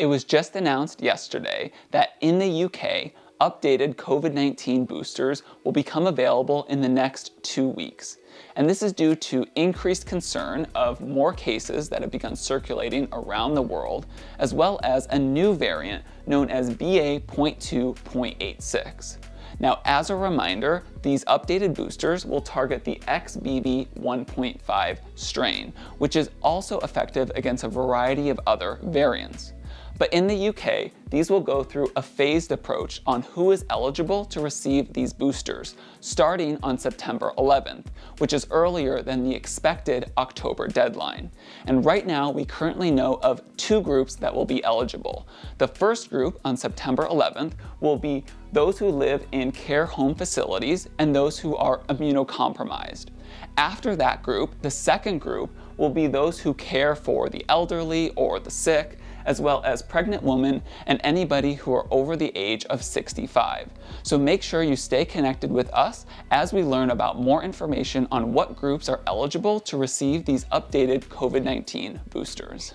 It was just announced yesterday that in the UK, updated COVID-19 boosters will become available in the next 2 weeks. And this is due to increased concern of more cases that have begun circulating around the world, as well as a new variant known as BA.2.86. Now, as a reminder, these updated boosters will target the XBB.1.5 strain, which is also effective against a variety of other variants. But in the UK, these will go through a phased approach on who is eligible to receive these boosters, starting on September 11th, which is earlier than the expected October deadline. And right now, we currently know of two groups that will be eligible. The first group on September 11th will be those who live in care home facilities and those who are immunocompromised. After that group, the second group will be those who care for the elderly or the sick, as well as pregnant women and anybody who are over the age of 65. So make sure you stay connected with us as we learn about more information on what groups are eligible to receive these updated COVID-19 boosters.